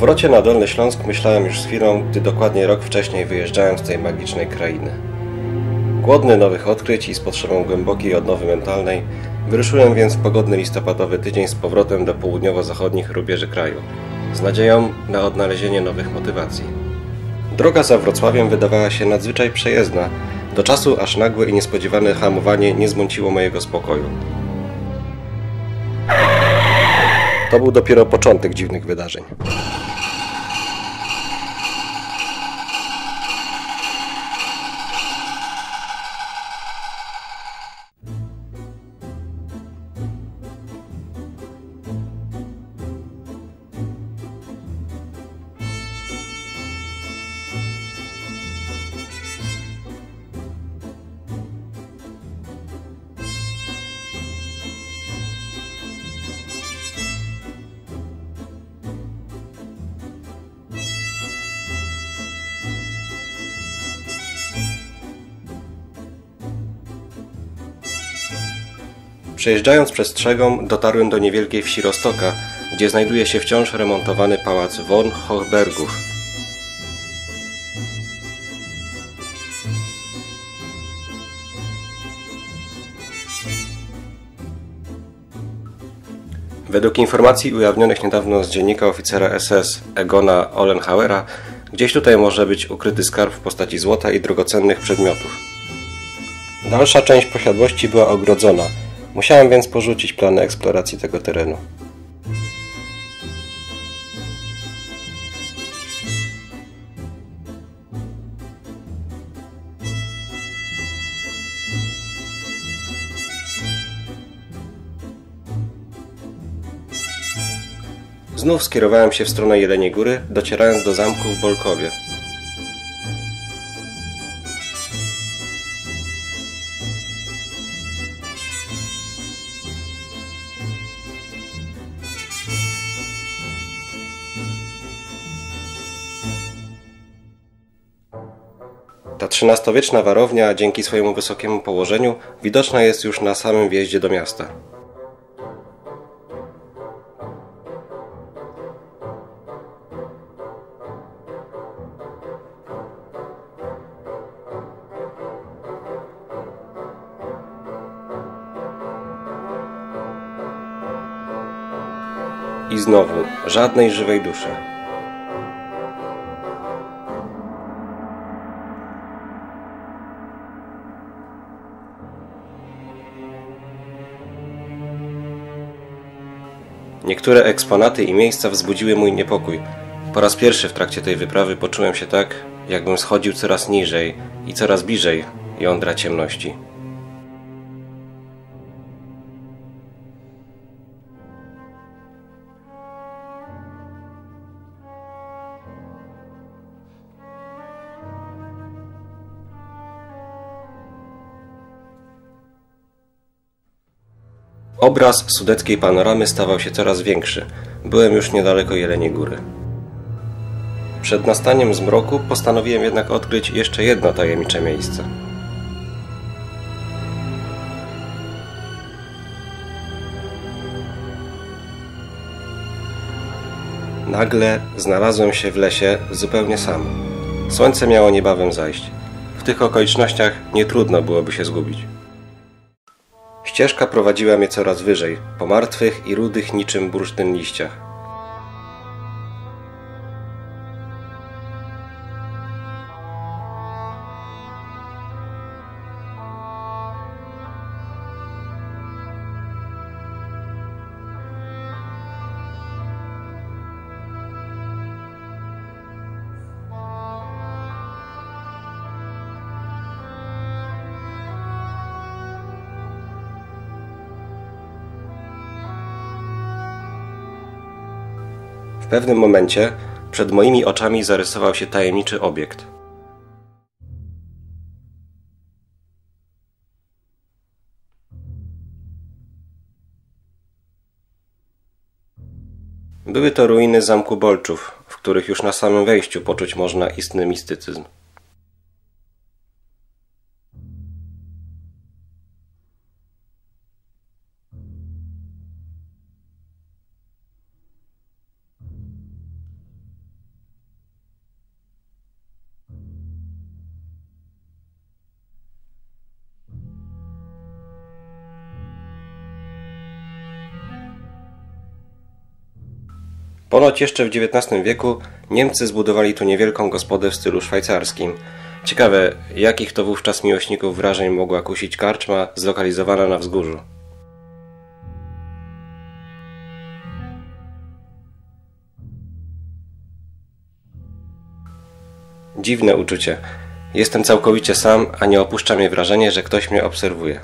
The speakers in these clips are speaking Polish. powrocie na Dolny Śląsk myślałem już z chwilą, gdy dokładnie rok wcześniej wyjeżdżałem z tej magicznej krainy. Głodny nowych odkryć i z potrzebą głębokiej odnowy mentalnej, wyruszyłem więc w pogodny listopadowy tydzień z powrotem do południowo-zachodnich rubieży kraju, z nadzieją na odnalezienie nowych motywacji. Droga za Wrocławiem wydawała się nadzwyczaj przejezdna, do czasu aż nagłe i niespodziewane hamowanie nie zmąciło mojego spokoju. To był dopiero początek dziwnych wydarzeń. Przejeżdżając przez Trzegom, dotarłem do niewielkiej wsi Roztoka, gdzie znajduje się wciąż remontowany pałac von Hochbergów. Według informacji ujawnionych niedawno z dziennika oficera SS Egona Olenhauera, gdzieś tutaj może być ukryty skarb w postaci złota i drogocennych przedmiotów. Dalsza część posiadłości była ogrodzona. Musiałem więc porzucić plany eksploracji tego terenu. Znów skierowałem się w stronę Jeleniej Góry, docierając do zamku w Bolkowie. Ta XIII-wieczna warownia, dzięki swojemu wysokiemu położeniu, widoczna jest już na samym wjeździe do miasta. I znowu, żadnej żywej duszy. Niektóre eksponaty i miejsca wzbudziły mój niepokój. Po raz pierwszy w trakcie tej wyprawy poczułem się tak, jakbym schodził coraz niżej i coraz bliżej jądra ciemności. Obraz sudeckiej panoramy stawał się coraz większy. Byłem już niedaleko Jeleniej Góry. Przed nastaniem zmroku postanowiłem jednak odkryć jeszcze jedno tajemnicze miejsce. Nagle znalazłem się w lesie zupełnie sam. Słońce miało niebawem zajść. W tych okolicznościach nie trudno byłoby się zgubić. Ścieżka prowadziła mnie coraz wyżej, po martwych i rudych niczym bursztyn liściach. W pewnym momencie przed moimi oczami zarysował się tajemniczy obiekt. Były to ruiny zamku Bolczów, w których już na samym wejściu poczuć można istny mistycyzm. Ponoć jeszcze w XIX wieku Niemcy zbudowali tu niewielką gospodę w stylu szwajcarskim. Ciekawe, jakich to wówczas miłośników wrażeń mogła kusić karczma zlokalizowana na wzgórzu. Dziwne uczucie. Jestem całkowicie sam, a nie opuszcza mnie wrażenie, że ktoś mnie obserwuje.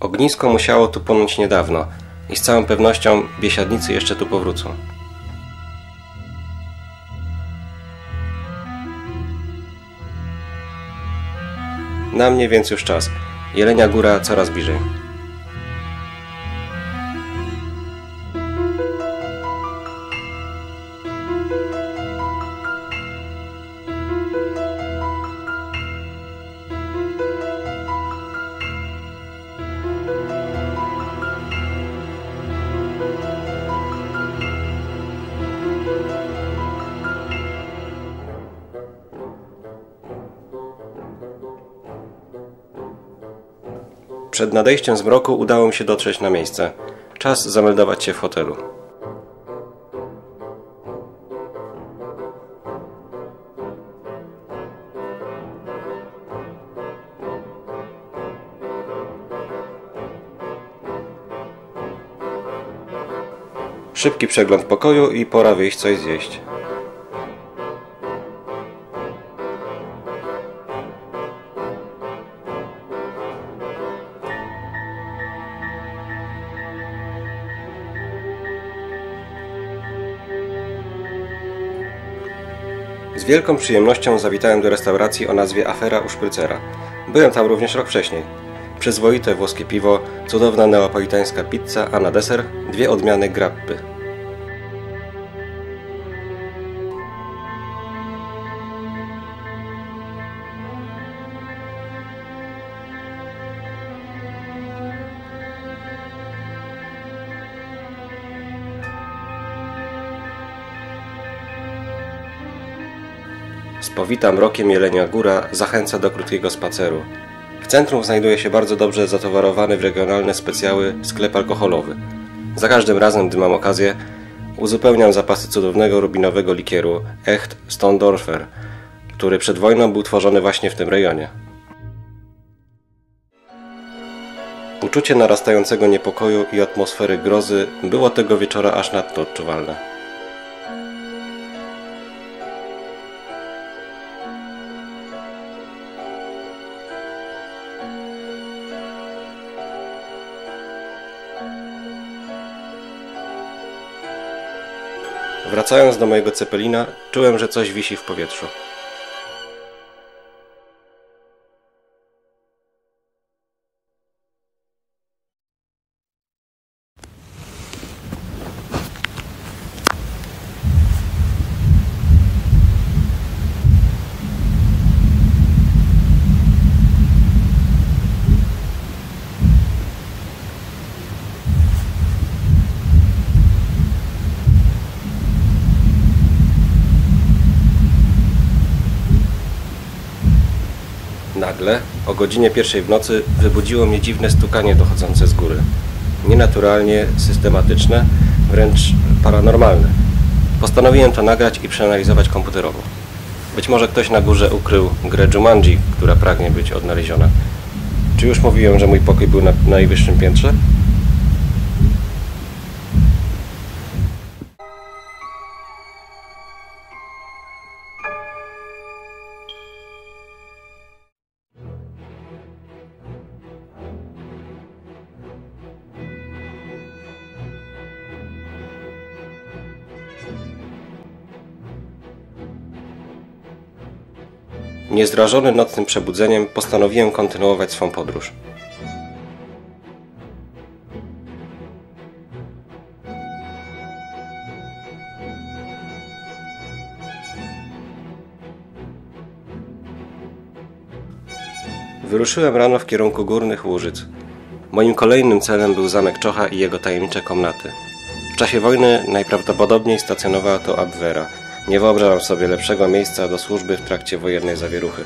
Ognisko musiało tu płonąć niedawno i z całą pewnością biesiadnicy jeszcze tu powrócą. Na mnie więc już czas. Jelenia Góra coraz bliżej. Przed nadejściem zmroku udało mi się dotrzeć na miejsce. Czas zameldować się w hotelu. Szybki przegląd pokoju i pora wyjść coś zjeść. Z wielką przyjemnością zawitałem do restauracji o nazwie Afera u Szprycera. Byłem tam również rok wcześniej. Przyzwoite włoskie piwo, cudowna neapolitańska pizza, a na deser dwie odmiany grappy. Spowita mrokiem Jelenia Góra zachęca do krótkiego spaceru. W centrum znajduje się bardzo dobrze zatowarowany w regionalne specjały sklep alkoholowy. Za każdym razem, gdy mam okazję, uzupełniam zapasy cudownego rubinowego likieru Echt Stondorfer, który przed wojną był tworzony właśnie w tym rejonie. Uczucie narastającego niepokoju i atmosfery grozy było tego wieczora aż nadto odczuwalne. Wracając do mojego cepelina, czułem, że coś wisi w powietrzu. Nagle, o godzinie 1 w nocy, wybudziło mnie dziwne stukanie dochodzące z góry. Nienaturalnie, systematyczne, wręcz paranormalne. Postanowiłem to nagrać i przeanalizować komputerowo. Być może ktoś na górze ukrył grę Jumanji, która pragnie być odnaleziona. Czy już mówiłem, że mój pokój był na najwyższym piętrze? Niezrażony nocnym przebudzeniem, postanowiłem kontynuować swą podróż. Wyruszyłem rano w kierunku Górnych Łużyc. Moim kolejnym celem był zamek Czocha i jego tajemnicze komnaty. W czasie wojny najprawdopodobniej stacjonowała tu Abwera. Nie wyobrażam sobie lepszego miejsca do służby w trakcie wojennej zawieruchy.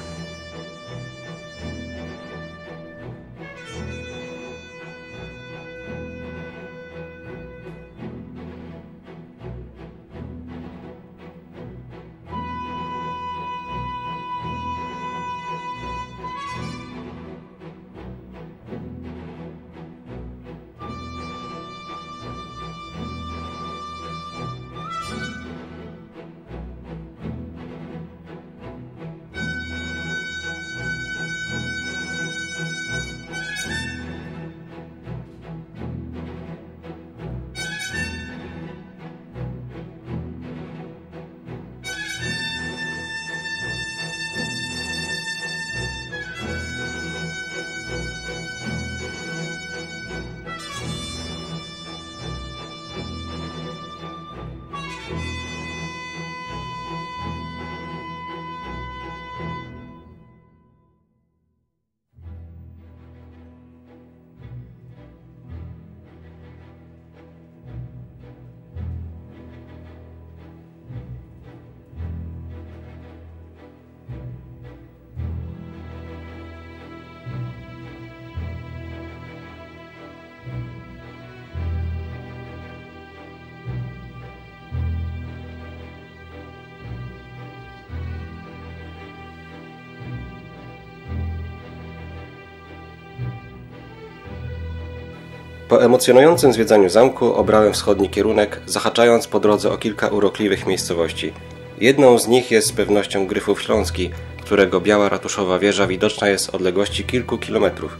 Po emocjonującym zwiedzaniu zamku obrałem wschodni kierunek, zahaczając po drodze o kilka urokliwych miejscowości. Jedną z nich jest z pewnością Gryfów Śląski, którego biała ratuszowa wieża widoczna jest z odległości kilku kilometrów.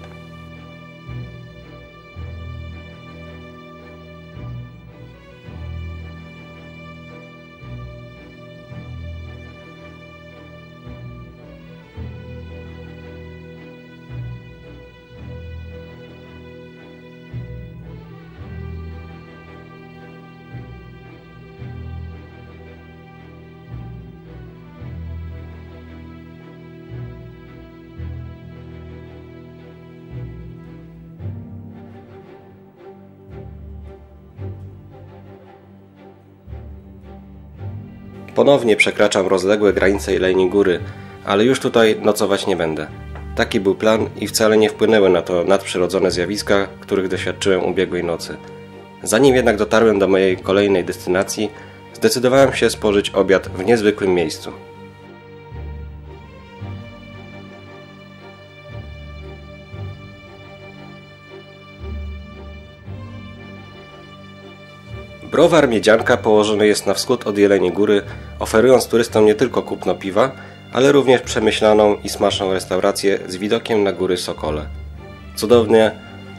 Ponownie przekraczam rozległe granice linii góry, ale już tutaj nocować nie będę. Taki był plan i wcale nie wpłynęły na to nadprzyrodzone zjawiska, których doświadczyłem ubiegłej nocy. Zanim jednak dotarłem do mojej kolejnej destynacji, zdecydowałem się spożyć obiad w niezwykłym miejscu. Browar Miedzianka położony jest na wschód od Jeleniej Góry, oferując turystom nie tylko kupno piwa, ale również przemyślaną i smaczną restaurację z widokiem na Góry Sokole. Cudownie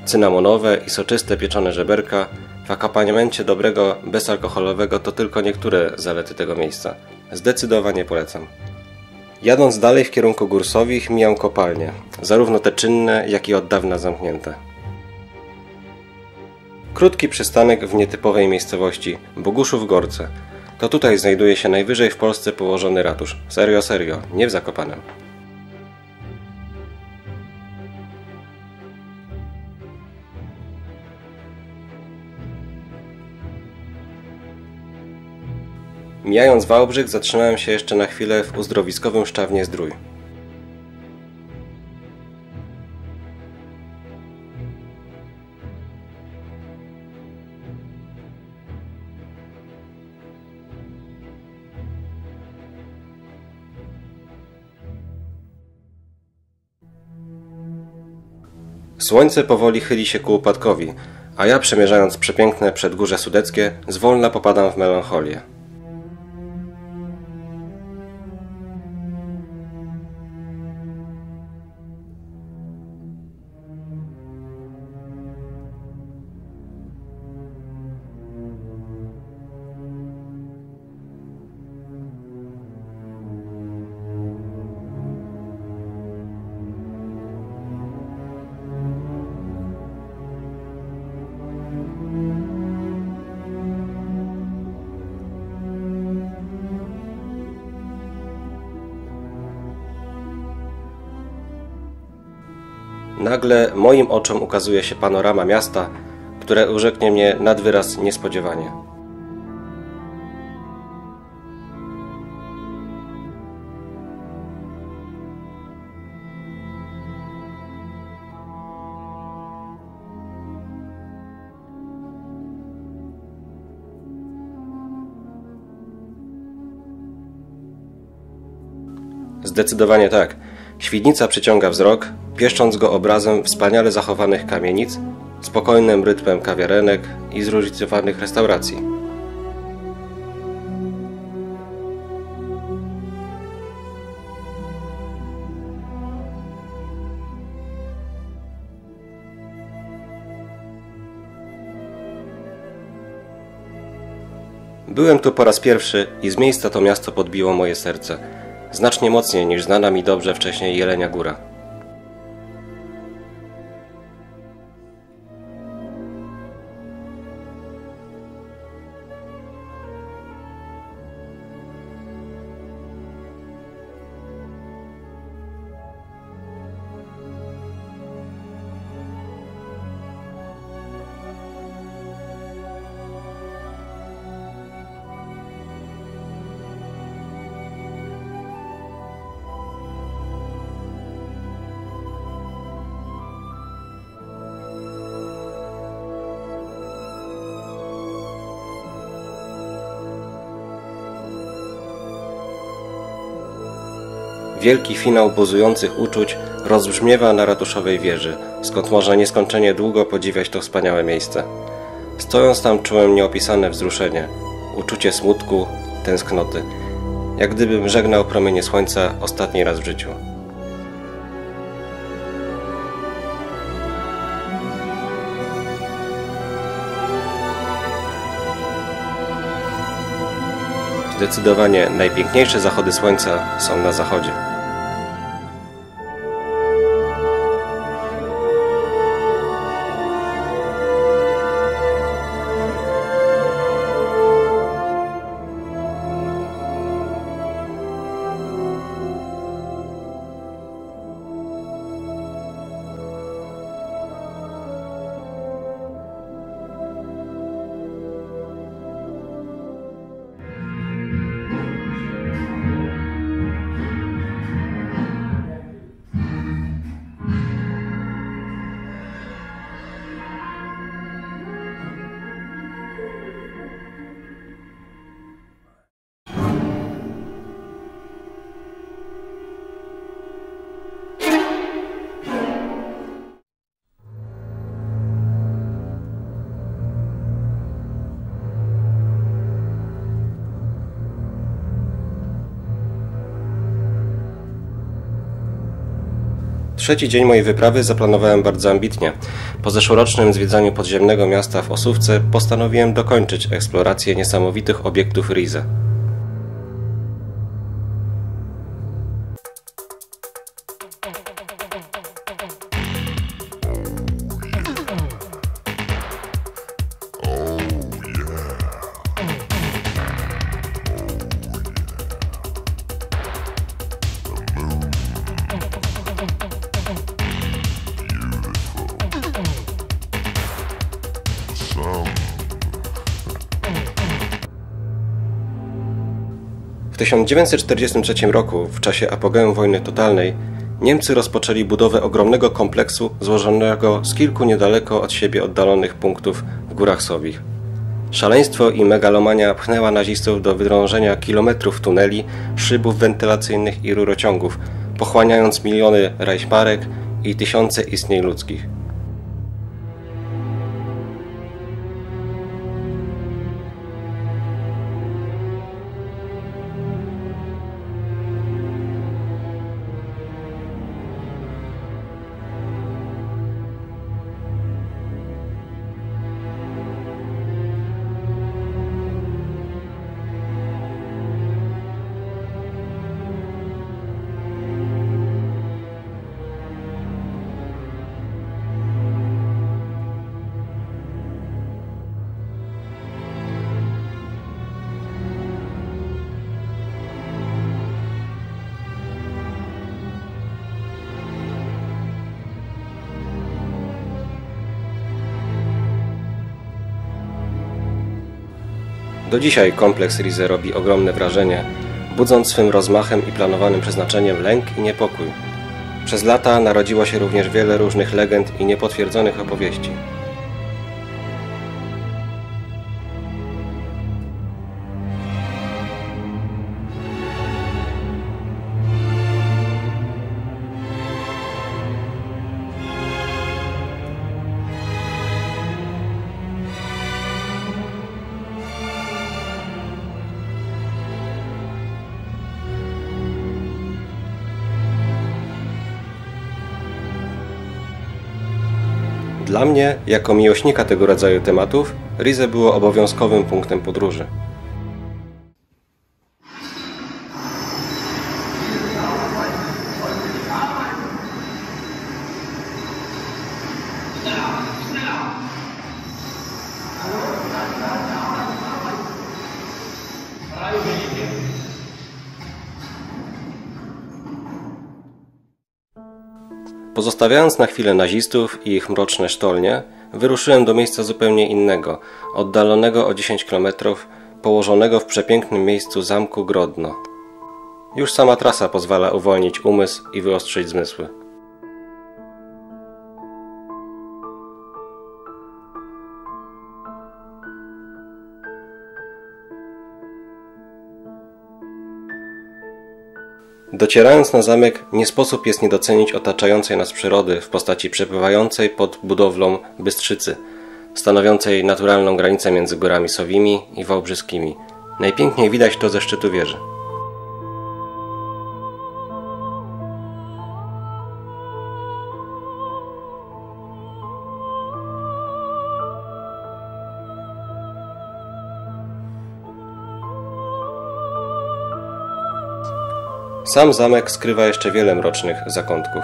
cynamonowe i soczyste pieczone żeberka, w akompaniamencie dobrego, bezalkoholowego to tylko niektóre zalety tego miejsca. Zdecydowanie polecam. Jadąc dalej w kierunku Gór Sowich mijam kopalnie, zarówno te czynne, jak i od dawna zamknięte. Krótki przystanek w nietypowej miejscowości Boguszów-Gorce. To tutaj znajduje się najwyżej w Polsce położony ratusz. Serio, serio, nie w Zakopanem. Mijając Wałbrzych zatrzymałem się jeszcze na chwilę w uzdrowiskowym Szczawnie Zdrój. Słońce powoli chyli się ku upadkowi, a ja przemierzając przepiękne przedgórze sudeckie, zwolna popadam w melancholię. Nagle moim oczom ukazuje się panorama miasta, które urzeknie mnie nad wyraz niespodziewanie. Zdecydowanie tak. Świdnica przyciąga wzrok, pieszcząc go obrazem wspaniale zachowanych kamienic, spokojnym rytmem kawiarenek i zróżnicowanych restauracji. Byłem tu po raz pierwszy i z miejsca to miasto podbiło moje serce. Znacznie mocniej niż znana mi dobrze wcześniej Jelenia Góra. Wielki finał buzujących uczuć rozbrzmiewa na ratuszowej wieży, skąd można nieskończenie długo podziwiać to wspaniałe miejsce. Stojąc tam czułem nieopisane wzruszenie, uczucie smutku, tęsknoty, jak gdybym żegnał promienie słońca ostatni raz w życiu. Zdecydowanie najpiękniejsze zachody słońca są na zachodzie. Trzeci dzień mojej wyprawy zaplanowałem bardzo ambitnie. Po zeszłorocznym zwiedzaniu podziemnego miasta w Osówce postanowiłem dokończyć eksplorację niesamowitych obiektów Riese. W 1943 roku, w czasie apogeum wojny totalnej, Niemcy rozpoczęli budowę ogromnego kompleksu złożonego z kilku niedaleko od siebie oddalonych punktów w Górach Sowich. Szaleństwo i megalomania pchnęła nazistów do wydrążenia kilometrów tuneli, szybów wentylacyjnych i rurociągów, pochłaniając miliony rajchmarek i tysiące istnień ludzkich. Do dzisiaj kompleks Riese robi ogromne wrażenie, budząc swym rozmachem i planowanym przeznaczeniem lęk i niepokój. Przez lata narodziło się również wiele różnych legend i niepotwierdzonych opowieści. Dla mnie, jako miłośnika tego rodzaju tematów, Riese było obowiązkowym punktem podróży. Pozostawiając na chwilę nazistów i ich mroczne sztolnie, wyruszyłem do miejsca zupełnie innego, oddalonego o 10 km, położonego w przepięknym miejscu zamku Grodno. Już sama trasa pozwala uwolnić umysł i wyostrzyć zmysły. Docierając na zamek, nie sposób jest nie docenić otaczającej nas przyrody w postaci przepływającej pod budowlą Bystrzycy, stanowiącej naturalną granicę między Górami Sowimi i Wałbrzyskimi. Najpiękniej widać to ze szczytu wieży. Sam zamek skrywa jeszcze wiele mrocznych zakątków.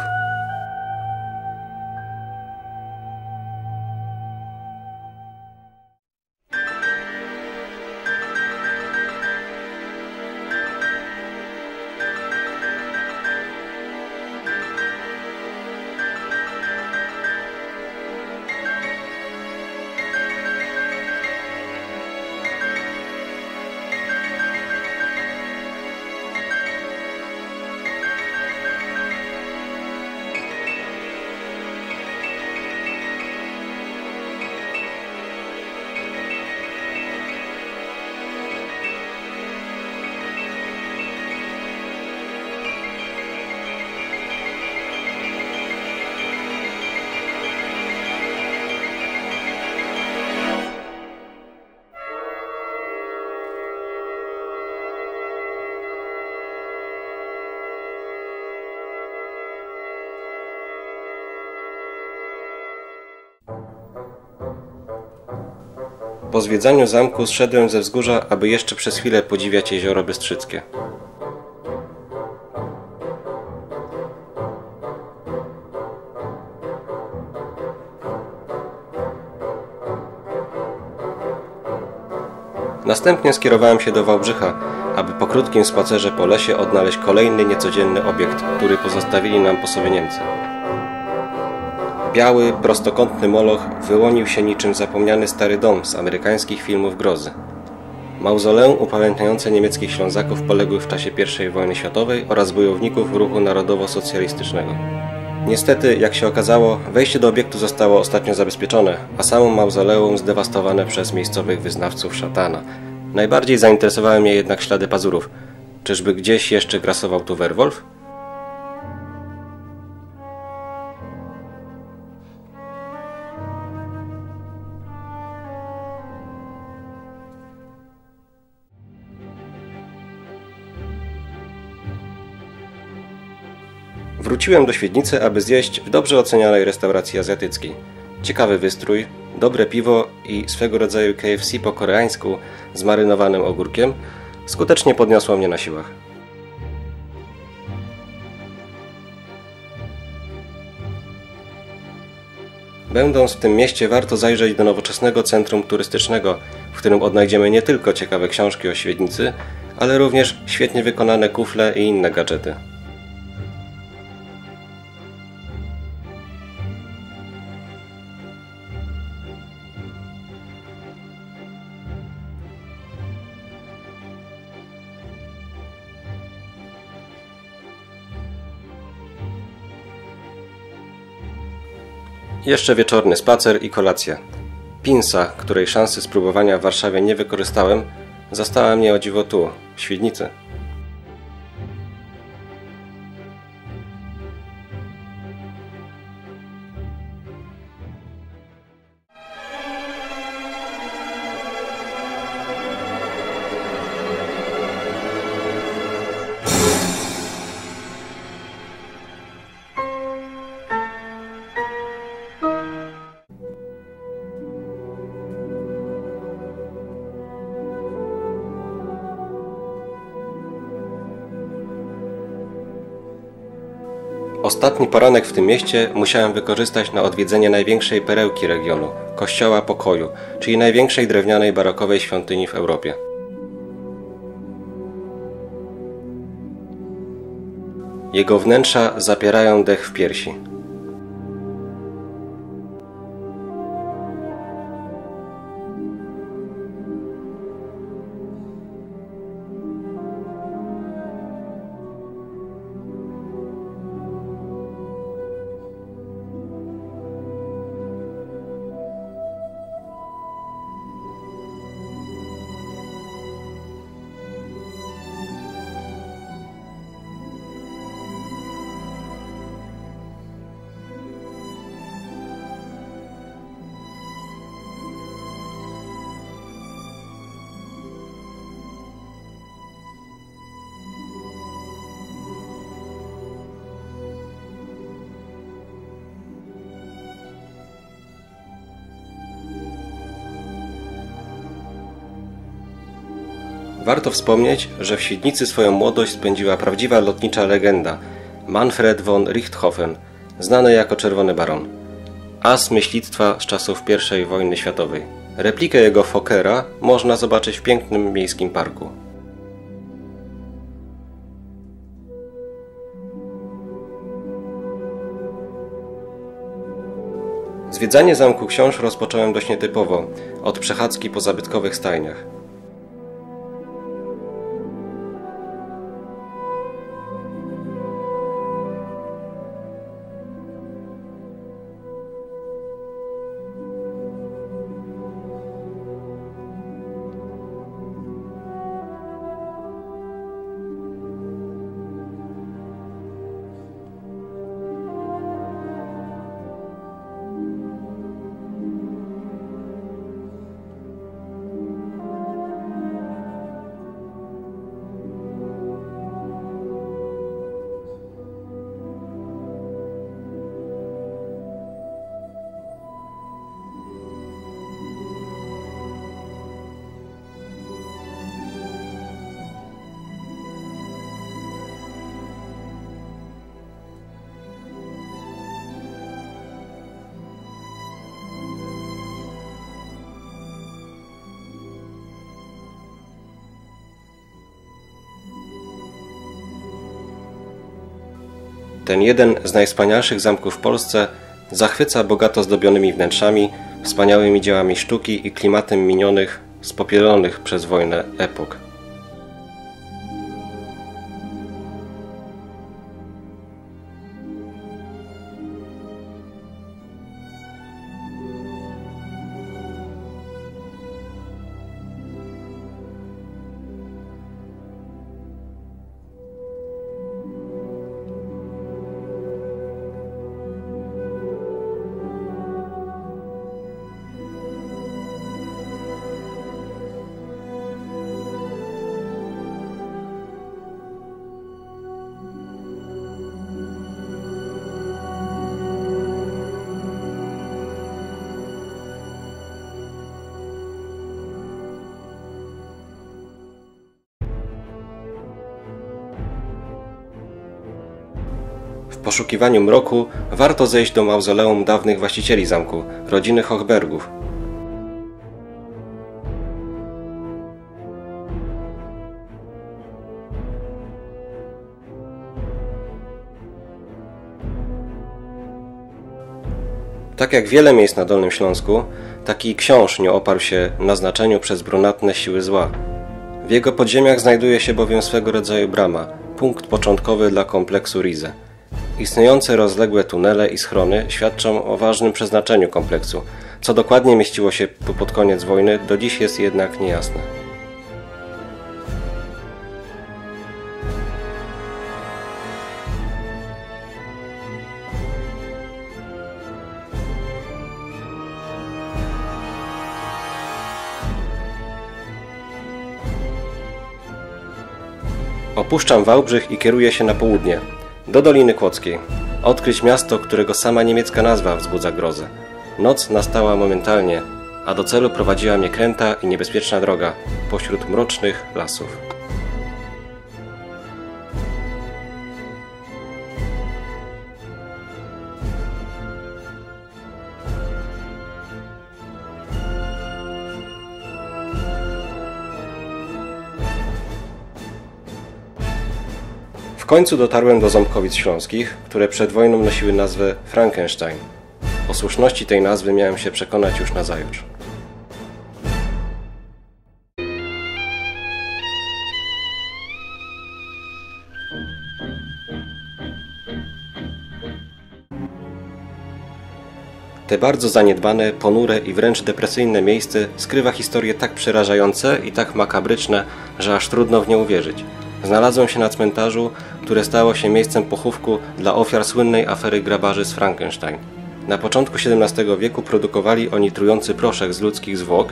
Po zwiedzaniu zamku zszedłem ze wzgórza, aby jeszcze przez chwilę podziwiać Jezioro Bystrzyckie. Następnie skierowałem się do Wałbrzycha, aby po krótkim spacerze po lesie odnaleźć kolejny niecodzienny obiekt, który pozostawili nam po sobie Niemcy. Biały, prostokątny moloch wyłonił się niczym zapomniany stary dom z amerykańskich filmów grozy. Mauzoleum upamiętniające niemieckich Ślązaków poległych w czasie I wojny światowej oraz bojowników ruchu narodowo-socjalistycznego. Niestety, jak się okazało, wejście do obiektu zostało ostatnio zabezpieczone, a samo mauzoleum zdewastowane przez miejscowych wyznawców szatana. Najbardziej zainteresowały mnie jednak ślady pazurów. Czyżby gdzieś jeszcze grasował tu Werwolf? Wróciłem do Świdnicy, aby zjeść w dobrze ocenianej restauracji azjatyckiej. Ciekawy wystrój, dobre piwo i swego rodzaju KFC po koreańsku z marynowanym ogórkiem skutecznie podniosło mnie na siłach. Będąc w tym mieście, warto zajrzeć do nowoczesnego centrum turystycznego, w którym odnajdziemy nie tylko ciekawe książki o Świdnicy, ale również świetnie wykonane kufle i inne gadżety. Jeszcze wieczorny spacer i kolacja. Pinsa, której szansy spróbowania w Warszawie nie wykorzystałem, zastała mnie o dziwo tu, w Świdnicy. Ostatni poranek w tym mieście musiałem wykorzystać na odwiedzenie największej perełki regionu, Kościoła Pokoju, czyli największej drewnianej barokowej świątyni w Europie. Jego wnętrza zapierają dech w piersi. Warto wspomnieć, że w Świdnicy swoją młodość spędziła prawdziwa lotnicza legenda Manfred von Richthofen, znany jako Czerwony Baron. As myślictwa z czasów I wojny światowej. Replikę jego Fokkera można zobaczyć w pięknym miejskim parku. Zwiedzanie Zamku Książ rozpocząłem dość nietypowo, od przechadzki po zabytkowych stajniach. Ten jeden z najwspanialszych zamków w Polsce zachwyca bogato zdobionymi wnętrzami, wspaniałymi dziełami sztuki i klimatem minionych, spopielonych przez wojnę epok. W poszukiwaniu mroku warto zejść do mauzoleum dawnych właścicieli zamku, rodziny Hochbergów. Tak jak wiele miejsc na Dolnym Śląsku, taki książ nie oparł się na znaczeniu przez brunatne siły zła. W jego podziemiach znajduje się bowiem swego rodzaju brama, punkt początkowy dla kompleksu Riese. Istniejące rozległe tunele i schrony świadczą o ważnym przeznaczeniu kompleksu. Co dokładnie mieściło się pod koniec wojny, do dziś jest jednak niejasne. Opuszczam Wałbrzych i kieruję się na południe, do Doliny Kłodzkiej. Odkryć miasto, którego sama niemiecka nazwa wzbudza grozę. Noc nastała momentalnie, a do celu prowadziła mnie kręta i niebezpieczna droga pośród mrocznych lasów. W końcu dotarłem do Ząbkowic Śląskich, które przed wojną nosiły nazwę Frankenstein. O słuszności tej nazwy miałem się przekonać już nazajutrz. Te bardzo zaniedbane, ponure i wręcz depresyjne miejsce skrywa historie tak przerażające i tak makabryczne, że aż trudno w nie uwierzyć. Znalazłem się na cmentarzu, które stało się miejscem pochówku dla ofiar słynnej afery grabarzy z Frankenstein. Na początku XVII wieku produkowali oni trujący proszek z ludzkich zwłok,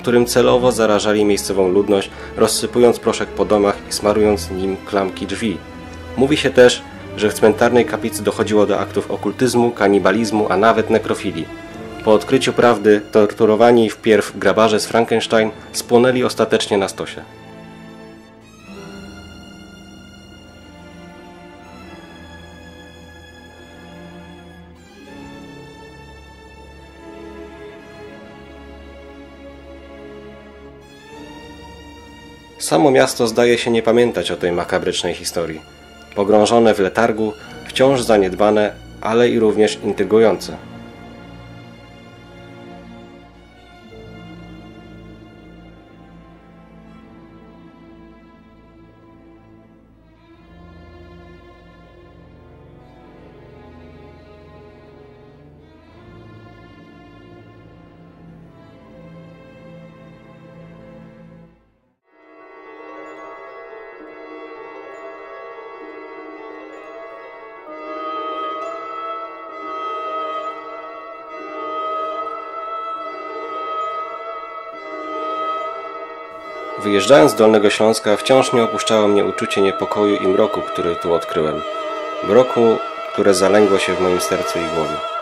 którym celowo zarażali miejscową ludność, rozsypując proszek po domach i smarując nim klamki drzwi. Mówi się też, że w cmentarnej kaplicy dochodziło do aktów okultyzmu, kanibalizmu, a nawet nekrofilii. Po odkryciu prawdy torturowani wpierw grabarze z Frankenstein spłonęli ostatecznie na stosie. Samo miasto zdaje się nie pamiętać o tej makabrycznej historii. Pogrążone w letargu, wciąż zaniedbane, ale i również intrygujące. Wyjeżdżając z Dolnego Śląska wciąż nie opuszczało mnie uczucie niepokoju i mroku, który tu odkryłem. Mroku, które zalęgło się w moim sercu i głowie.